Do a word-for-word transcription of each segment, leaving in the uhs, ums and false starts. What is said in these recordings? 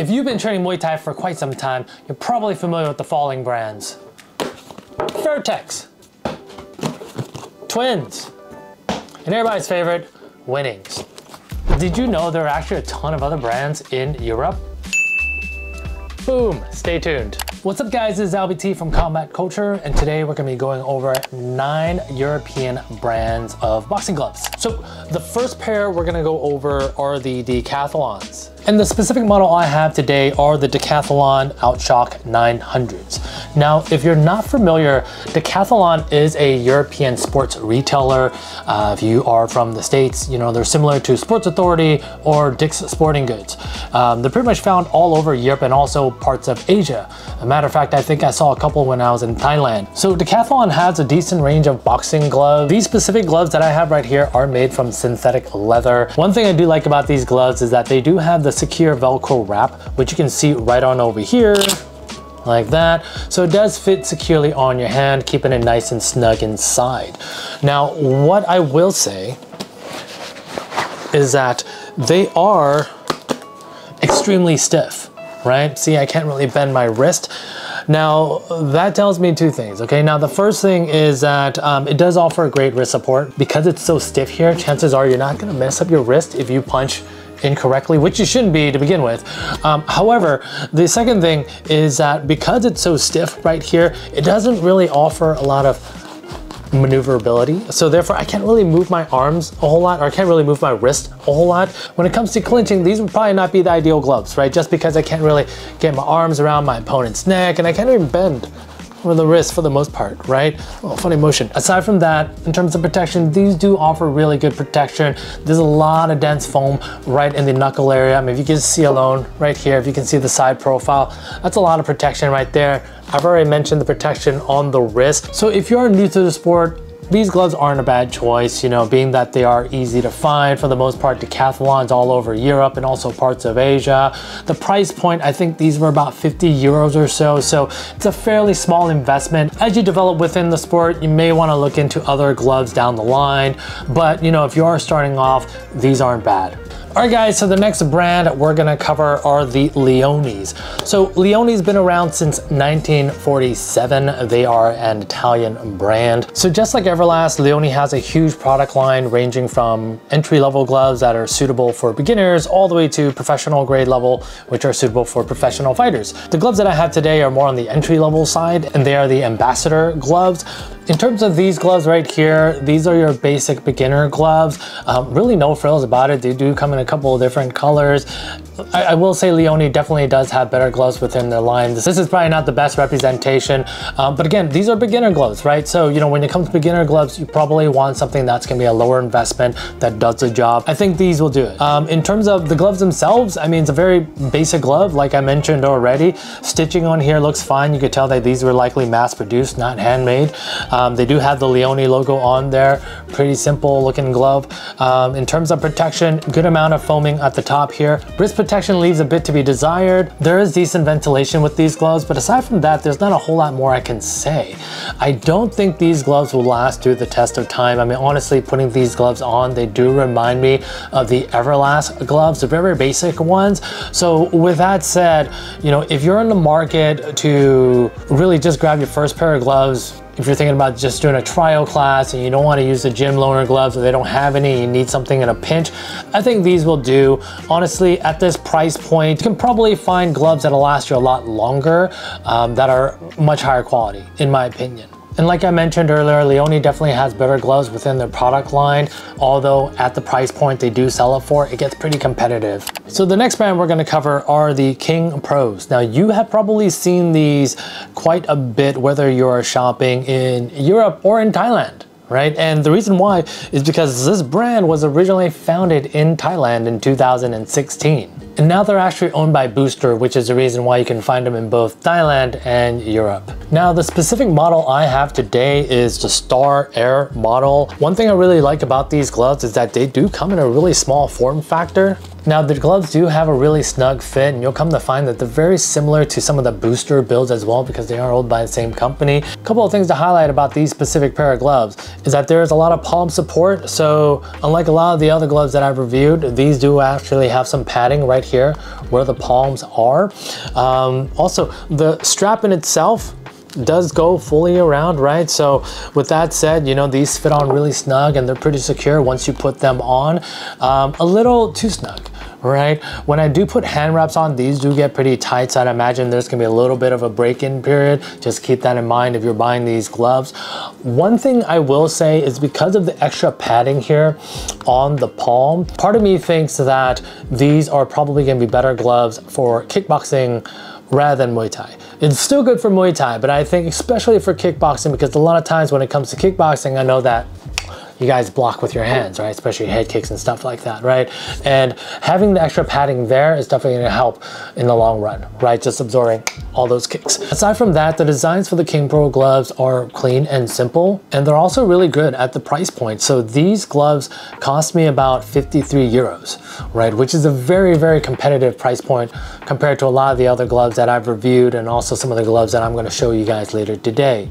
If you've been training Muay Thai for quite some time, you're probably familiar with the following brands. Fairtex, Twins, and everybody's favorite, Winnings. Did you know there are actually a ton of other brands in Europe? Boom, stay tuned. What's up guys, this is L B T from Combat Culture, and today we're gonna be going over nine European brands of boxing gloves. So the first pair we're gonna go over are the Decathlons. And the specific model I have today are the Decathlon OutShock nine hundreds. Now, if you're not familiar, Decathlon is a European sports retailer. Uh, if you are from the States, you know, they're similar to Sports Authority or Dick's Sporting Goods. Um, they're pretty much found all over Europe and also parts of Asia. As a matter of fact, I think I saw a couple when I was in Thailand. So Decathlon has a decent range of boxing gloves. These specific gloves that I have right here are made from synthetic leather. One thing I do like about these gloves is that they do have the secure Velcro wrap, which you can see right on over here like that, so it does fit securely on your hand, keeping it nice and snug inside. Now what I will say is that they are extremely stiff, right? See, I can't really bend my wrist. Now that tells me two things, okay? Now the first thing is that um, it does offer great wrist support. Because it's so stiff here, chances are you're not gonna mess up your wrist if you punch incorrectly, which you shouldn't be to begin with. Um, however, the second thing is that because it's so stiff right here, it doesn't really offer a lot of maneuverability. So therefore, I can't really move my arms a whole lot, or I can't really move my wrist a whole lot. When it comes to clinching, these would probably not be the ideal gloves, right? Just because I can't really get my arms around my opponent's neck, and I can't even bend over the wrist for the most part, right? Oh, funny motion. Aside from that, in terms of protection, these do offer really good protection. There's a lot of dense foam right in the knuckle area. I mean, if you can see alone right here, if you can see the side profile, that's a lot of protection right there. I've already mentioned the protection on the wrist. So if you're new to the sport, these gloves aren't a bad choice, you know, being that they are easy to find for the most part. Decathlon's all over Europe and also parts of Asia. The price point, I think these were about fifty euros or so, so it's a fairly small investment. As you develop within the sport, you may want to look into other gloves down the line, but you know, if you are starting off, these aren't bad. All right guys, so the next brand we're gonna cover are the Leones. So Leone's been around since nineteen forty-seven. They are an Italian brand. So just like Everlast, Leone has a huge product line ranging from entry-level gloves that are suitable for beginners all the way to professional grade level, which are suitable for professional fighters. The gloves that I have today are more on the entry-level side, and they are the Ambassador gloves. In terms of these gloves right here, these are your basic beginner gloves. Um, really no frills about it. They do come in a couple of different colors. I, I will say Leone definitely does have better gloves within their line. This is probably not the best representation, um, but again, these are beginner gloves, right? So, you know, when it comes to beginner gloves, you probably want something that's gonna be a lower investment that does the job. I think these will do it. Um, in terms of the gloves themselves, I mean, it's a very basic glove, like I mentioned already. Stitching on here looks fine. You could tell that these were likely mass-produced, not handmade. Um, Um, they do have the Leone logo on there. Pretty simple looking glove. Um, in terms of protection, good amount of foaming at the top here. Wrist protection leaves a bit to be desired. There is decent ventilation with these gloves, but aside from that, there's not a whole lot more I can say. I don't think these gloves will last through the test of time. I mean, honestly, putting these gloves on, they do remind me of the Everlast gloves, the very basic ones. So with that said, you know, if you're in the market to really just grab your first pair of gloves, if you're thinking about just doing a trial class and you don't want to use the gym loaner gloves or they don't have any, you need something in a pinch, I think these will do. Honestly, at this price point, you can probably find gloves that'll last you a lot longer, um, that are much higher quality, in my opinion. And like I mentioned earlier, Leone definitely has better gloves within their product line, although at the price point they do sell it for, it gets pretty competitive. So the next brand we're gonna cover are the King Pros. Now you have probably seen these quite a bit, whether you're shopping in Europe or in Thailand, right? And the reason why is because this brand was originally founded in Thailand in two thousand sixteen. And now they're actually owned by Booster, which is the reason why you can find them in both Thailand and Europe. Now, the specific model I have today is the Star Air model. One thing I really like about these gloves is that they do come in a really small form factor. Now the gloves do have a really snug fit, and you'll come to find that they're very similar to some of the Booster builds as well because they are owned by the same company. A couple of things to highlight about these specific pair of gloves is that there is a lot of palm support, so unlike a lot of the other gloves that I've reviewed, these do actually have some padding right here where the palms are. Um, also, the strap in itself does go fully around, right? So with that said, you know, these fit on really snug and they're pretty secure once you put them on. Um, a little too snug, right? When I do put hand wraps on, these do get pretty tight, so I'd imagine there's gonna be a little bit of a break-in period. Just keep that in mind if you're buying these gloves. One thing I will say is because of the extra padding here on the palm, part of me thinks that these are probably gonna be better gloves for kickboxing rather than Muay Thai. It's still good for Muay Thai, but I think especially for kickboxing, because a lot of times when it comes to kickboxing, I know that you guys block with your hands, right? Especially head kicks and stuff like that, right? And having the extra padding there is definitely gonna help in the long run, right? Just absorbing all those kicks. Aside from that, the designs for the King Pro gloves are clean and simple, and they're also really good at the price point. So these gloves cost me about fifty-three euros, right? Which is a very, very competitive price point compared to a lot of the other gloves that I've reviewed and also some of the gloves that I'm gonna show you guys later today.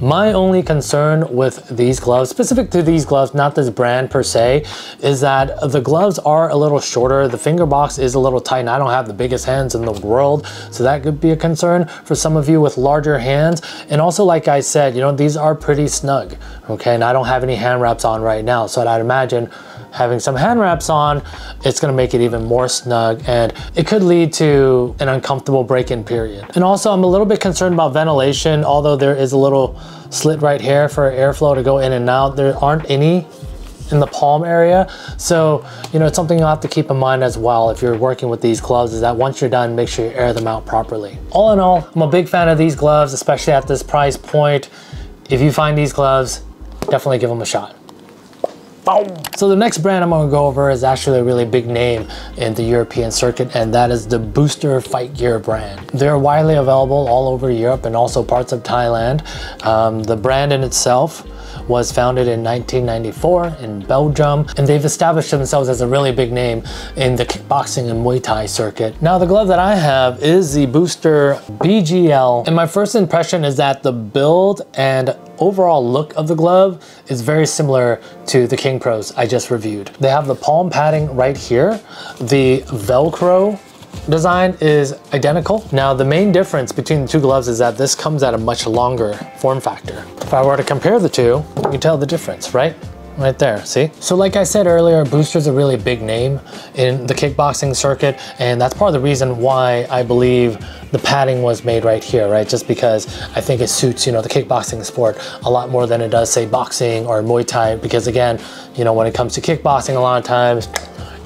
My only concern with these gloves, specific to these gloves, not this brand per se, is that the gloves are a little shorter. The finger box is a little tight, and I don't have the biggest hands in the world, so that could be a concern for some of you with larger hands. And also, like I said, you know, these are pretty snug, okay? And I don't have any hand wraps on right now, so I'd imagine having some hand wraps on, it's gonna make it even more snug, and it could lead to an uncomfortable break-in period. And also, I'm a little bit concerned about ventilation. Although there is a little slit right here for airflow to go in and out, there aren't any in the palm area. So, you know, it's something you'll have to keep in mind as well if you're working with these gloves, is that once you're done, make sure you air them out properly. All in all, I'm a big fan of these gloves, especially at this price point. If you find these gloves, definitely give them a shot. So the next brand I'm gonna go over is actually a really big name in the European circuit, and that is the Booster Fight Gear brand. They're widely available all over Europe and also parts of Thailand. Um, the brand in itself was founded in nineteen ninety-four in Belgium, and they've established themselves as a really big name in the kickboxing and Muay Thai circuit. Now the glove that I have is the Booster B G L, and my first impression is that the build and overall look of the glove is very similar to the King Pros I just reviewed. They have the palm padding right here. The Velcro design is identical. Now the main difference between the two gloves is that this comes at a much longer form factor. If I were to compare the two, you can tell the difference, right? Right there, see? So like I said earlier, Booster's a really big name in the kickboxing circuit, and that's part of the reason why I believe the padding was made right here, right? Just because I think it suits, you know, the kickboxing sport a lot more than it does, say, boxing or Muay Thai, because again, you know, when it comes to kickboxing, a lot of times,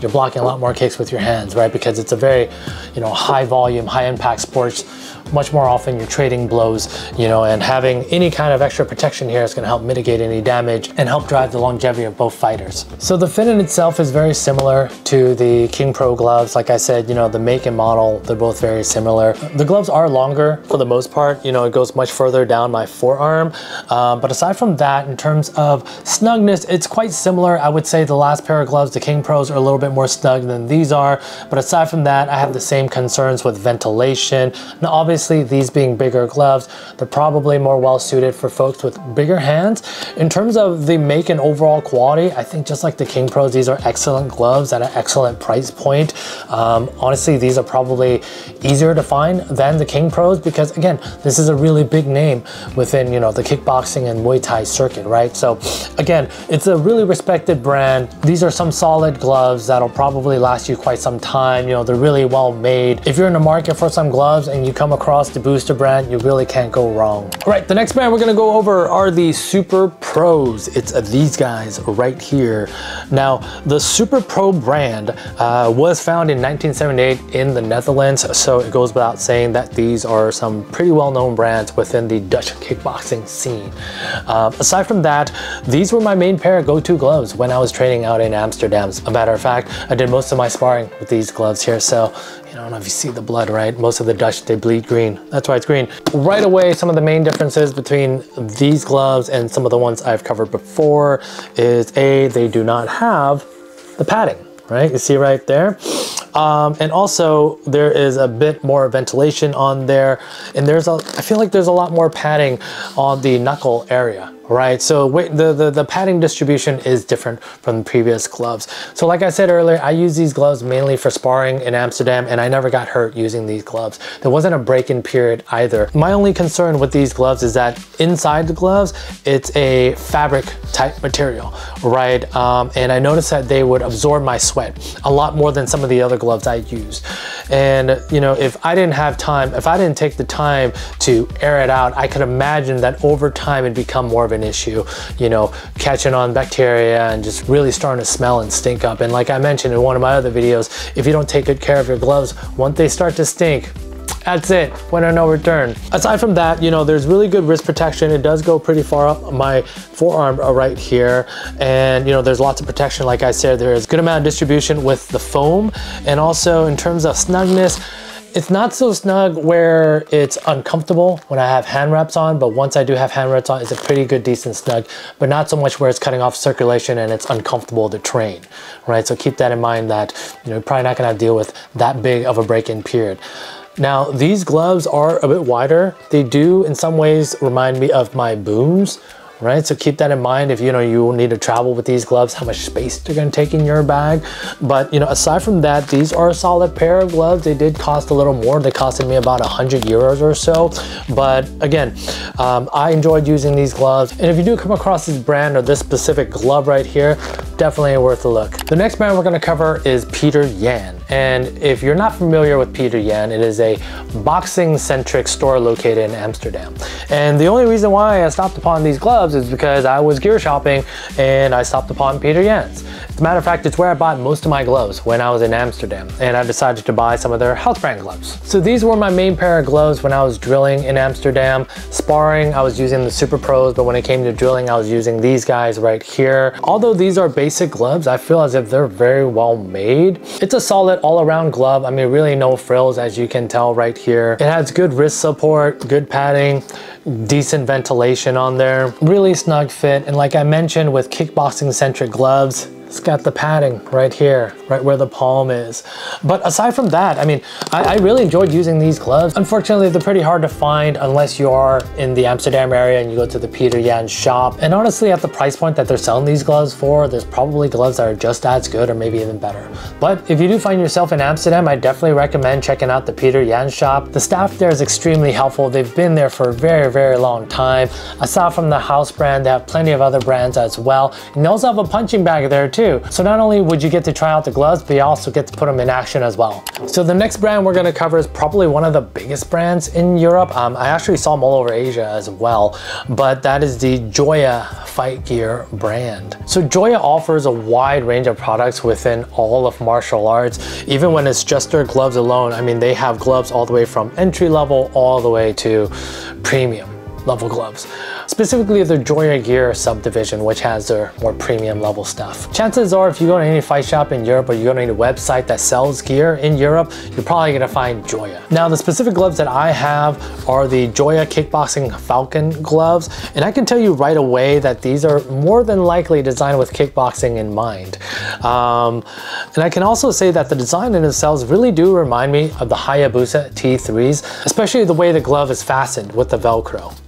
you're blocking a lot more kicks with your hands, right? Because it's a very, you know, high volume, high impact sports. Much more often you're trading blows, you know, and having any kind of extra protection here is gonna help mitigate any damage and help drive the longevity of both fighters. So the fit in itself is very similar to the King Pro gloves. Like I said, you know, the make and model, they're both very similar. The gloves are longer for the most part, you know, it goes much further down my forearm. Um, but aside from that, in terms of snugness, it's quite similar. I would say the last pair of gloves, the King Pros, are a little bit more snug than these are, but aside from that, I have the same concerns with ventilation. Now obviously, these being bigger gloves, they're probably more well suited for folks with bigger hands. In terms of the make and overall quality, I think just like the King Pros, these are excellent gloves at an excellent price point. Um, honestly, these are probably easier to find than the King Pros, because again, this is a really big name within, you know, the kickboxing and Muay Thai circuit, right? So again, it's a really respected brand. These are some solid gloves that'll probably last you quite some time. You know, they're really well made. If you're in the market for some gloves and you come across the Booster brand, you really can't go wrong. All right, the next brand we're gonna go over are the Super Pros. It's uh, these guys right here. Now, the Super Pro brand uh, was founded in nineteen seventy-eight in the Netherlands, so it goes without saying that these are some pretty well-known brands within the Dutch kickboxing scene. Um, aside from that, these were my main pair of go-to gloves when I was training out in Amsterdam. As a matter of fact, I did most of my sparring with these gloves here, so you don't know if you see the blood, right? Most of the Dutch, they bleed green. That's why it's green. Right away, some of the main differences between these gloves and some of the ones I've covered before is A, they do not have the padding. right? You see right there. Um, and also there is a bit more ventilation on there, and there's a, I feel like there's a lot more padding on the knuckle area, right? So the, the, the padding distribution is different from previous gloves. So like I said earlier, I use these gloves mainly for sparring in Amsterdam, and I never got hurt using these gloves. There wasn't a break-in period either. My only concern with these gloves is that inside the gloves, it's a fabric type material, right? Um, and I noticed that they would absorb my sweat a lot more than some of the other gloves I used. And you know, if I didn't have time, if I didn't take the time to air it out, I could imagine that over time it'd become more of an issue, you know, catching on bacteria and just really starting to smell and stink up. And like I mentioned in one of my other videos, if you don't take good care of your gloves, once they start to stink, that's it, winner no return. Aside from that, you know, there's really good wrist protection. It does go pretty far up my forearm right here. And, you know, there's lots of protection. Like I said, there is a good amount of distribution with the foam. And also in terms of snugness, it's not so snug where it's uncomfortable when I have hand wraps on, but once I do have hand wraps on, it's a pretty good, decent snug, but not so much where it's cutting off circulation and it's uncomfortable to train, right? So keep that in mind that, you know, you're probably not gonna deal with that big of a break-in period. Now, these gloves are a bit wider. They do, in some ways, remind me of my booms, right? So keep that in mind if, you know, you need to travel with these gloves, how much space they're gonna take in your bag. But, you know, aside from that, these are a solid pair of gloves. They did cost a little more. They costed me about one hundred euros or so. But again, um, I enjoyed using these gloves. And if you do come across this brand or this specific glove right here, definitely worth a look. The next brand we're gonna cover is Peter Jan. And if you're not familiar with Peter Jan, it is a boxing-centric store located in Amsterdam. And the only reason why I stopped upon these gloves is because I was gear shopping and I stopped upon Peter Jan's. As a matter of fact, it's where I bought most of my gloves when I was in Amsterdam, and I decided to buy some of their house brand gloves. So these were my main pair of gloves when I was drilling in Amsterdam. Sparring, I was using the Super Pros, but when it came to drilling, I was using these guys right here. Although these are basic gloves, I feel as if they're very well made. It's a solid all-around glove. I mean, really no frills, as you can tell right here. It has good wrist support, good padding, decent ventilation on there, really snug fit. And like I mentioned, with kickboxing centric gloves, it's got the padding right here, right where the palm is. But aside from that, I mean, I, I really enjoyed using these gloves. Unfortunately, they're pretty hard to find unless you are in the Amsterdam area and you go to the Peter Jan shop. And honestly, at the price point that they're selling these gloves for, there's probably gloves that are just as good or maybe even better. But if you do find yourself in Amsterdam, I definitely recommend checking out the Peter Jan shop. The staff there is extremely helpful. They've been there for a very, very long time. Aside from the house brand, they have plenty of other brands as well. And they also have a punching bag there too. So not only would you get to try out the gloves, but you also get to put them in action as well. So the next brand we're gonna cover is probably one of the biggest brands in Europe. Um, I actually saw them all over Asia as well, but that is the Joya Fight Gear brand. So Joya offers a wide range of products within all of martial arts, even when it's just their gloves alone. I mean, they have gloves all the way from entry level all the way to premium level gloves. Specifically the Joya Gear subdivision, which has their more premium level stuff. Chances are if you go to any fight shop in Europe or you go to any website that sells gear in Europe, you're probably gonna find Joya. Now the specific gloves that I have are the Joya Kickboxing Falcon gloves, and I can tell you right away that these are more than likely designed with kickboxing in mind. Um, and I can also say that the design in themselves really do remind me of the Hayabusa T threes, especially the way the glove is fastened with the Velcro.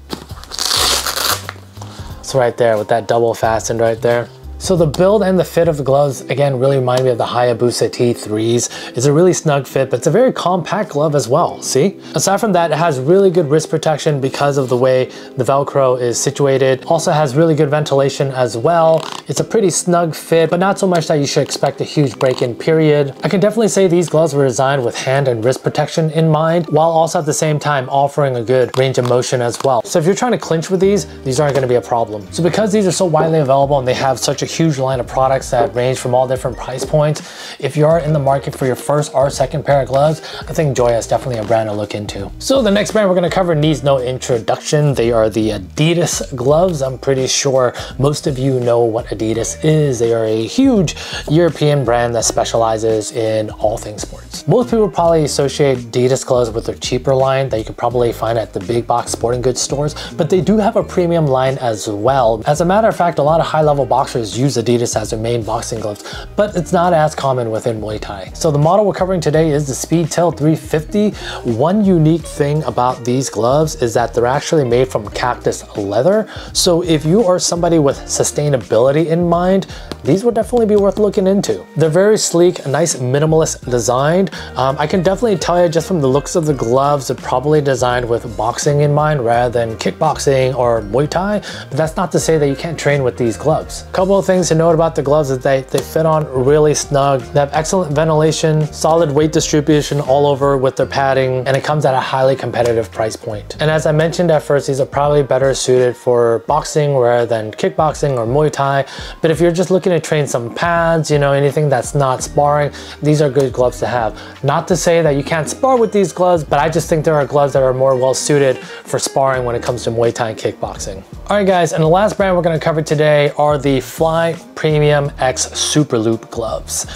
Right there with that double fastened right there. So the build and the fit of the gloves, again, really remind me of the Hayabusa T threes. It's a really snug fit, but it's a very compact glove as well, see? Aside from that, it has really good wrist protection because of the way the Velcro is situated. Also has really good ventilation as well. It's a pretty snug fit, but not so much that you should expect a huge break-in period. I can definitely say these gloves were designed with hand and wrist protection in mind, while also at the same time offering a good range of motion as well. So if you're trying to clinch with these, these aren't gonna be a problem. So because these are so widely available and they have such a huge line of products that range from all different price points, if you are in the market for your first or second pair of gloves, I think Joya is definitely a brand to look into. So the next brand we're going to cover needs no introduction. They are the Adidas gloves. I'm pretty sure most of you know what Adidas is. They are a huge European brand that specializes in all things sports. Most people probably associate Adidas gloves with their cheaper line that you could probably find at the big box sporting goods stores, but they do have a premium line as well. As a matter of fact, a lot of high level boxers is use Adidas as their main boxing gloves, but it's not as common within Muay Thai. So the model we're covering today is the Speedtail three fifty. One unique thing about these gloves is that they're actually made from cactus leather. So if you are somebody with sustainability in mind, these would definitely be worth looking into. They're very sleek, nice minimalist design. Um, I can definitely tell you just from the looks of the gloves, they're probably designed with boxing in mind rather than kickboxing or Muay Thai, but that's not to say that you can't train with these gloves. Couple of things to note about the gloves is they, they fit on really snug. They have excellent ventilation, solid weight distribution all over with their padding, and it comes at a highly competitive price point. And as I mentioned at first, these are probably better suited for boxing rather than kickboxing or Muay Thai, but if you're just looking to train some pads, you know, anything that's not sparring, these are good gloves to have. Not to say that you can't spar with these gloves, but I just think there are gloves that are more well suited for sparring when it comes to Muay Thai and kickboxing. All right guys, and the last brand we're going to cover today are the Fly Premium X Super Loop gloves.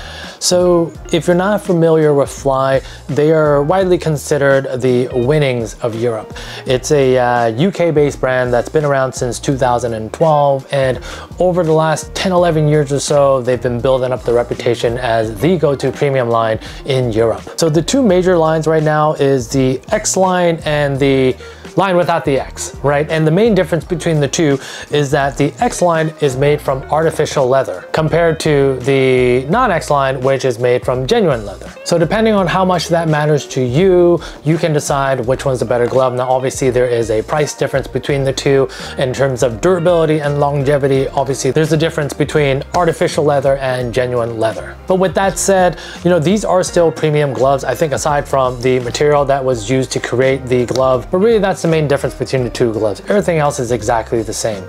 So if you're not familiar with Fly, they are widely considered the Winnings of Europe. It's a uh, U K based brand that's been around since two thousand twelve, and over the last ten eleven years or so, they've been building up the reputation as the go-to premium line in Europe. So the two major lines right now is the X line and the line without the X, right? And the main difference between the two is that the X line is made from artificial leather compared to the non-X line, which is made from genuine leather. So depending on how much that matters to you, you can decide which one's the better glove. Now, obviously there is a price difference between the two in terms of durability and longevity. Obviously there's a difference between artificial leather and genuine leather. But with that said, you know, these are still premium gloves. I think aside from the material that was used to create the glove, but really that's the main difference between the two gloves. Everything else is exactly the same.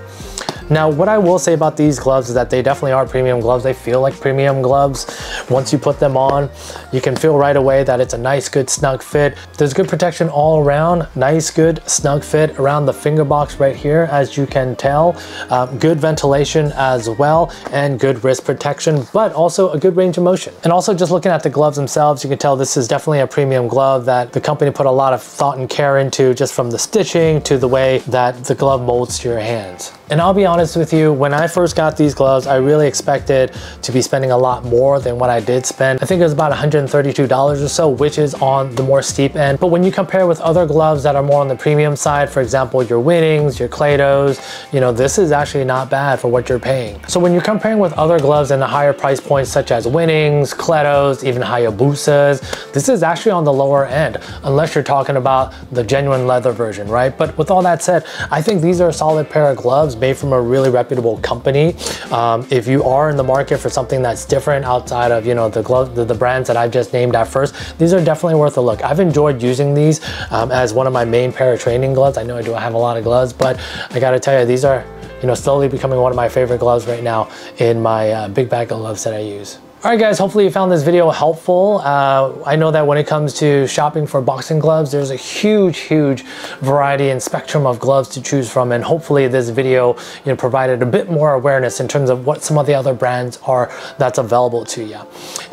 Now, what I will say about these gloves is that they definitely are premium gloves. They feel like premium gloves. Once you put them on, you can feel right away that it's a nice, good, snug fit. There's good protection all around. Nice, good, snug fit around the finger box right here, as you can tell. Um, good ventilation as well, and good wrist protection, but also a good range of motion. And also just looking at the gloves themselves, you can tell this is definitely a premium glove that the company put a lot of thought and care into, just from the stitching to the way that the glove molds to your hands. And I'll be honest with you, when I first got these gloves, I really expected to be spending a lot more than what I did spend. I think it was about one hundred thirty-two dollars or so, which is on the more steep end. But when you compare with other gloves that are more on the premium side, for example, your Winnings, your Kledos, you know, this is actually not bad for what you're paying. So when you're comparing with other gloves in the higher price points, such as Winnings, Kledos, even Hayabusas, this is actually on the lower end, unless you're talking about the genuine leather version, right? But with all that said, I think these are a solid pair of gloves made from a really reputable company. Um, if you are in the market for something that's different outside of, you know, the glove, the, the brands that I've just named at first, these are definitely worth a look. I've enjoyed using these um, as one of my main pair of training gloves. I know I do have a lot of gloves, but I gotta tell you, these are, you know, slowly becoming one of my favorite gloves right now in my uh, big bag of gloves that I use. All right guys, hopefully you found this video helpful. Uh, I know that when it comes to shopping for boxing gloves, there's a huge, huge variety and spectrum of gloves to choose from. And hopefully this video, you know, provided a bit more awareness in terms of what some of the other brands are that's available to you.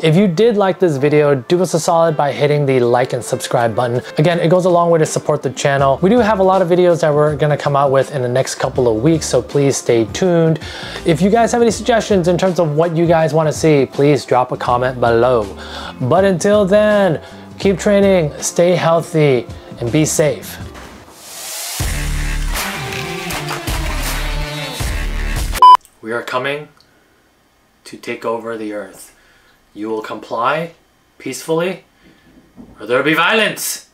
If you did like this video, do us a solid by hitting the like and subscribe button. Again, it goes a long way to support the channel. We do have a lot of videos that we're gonna come out with in the next couple of weeks, so please stay tuned. If you guys have any suggestions in terms of what you guys wanna see, please drop a comment below. But until then, keep training, stay healthy, and be safe. We are coming to take over the earth. You will comply peacefully, or there will be violence.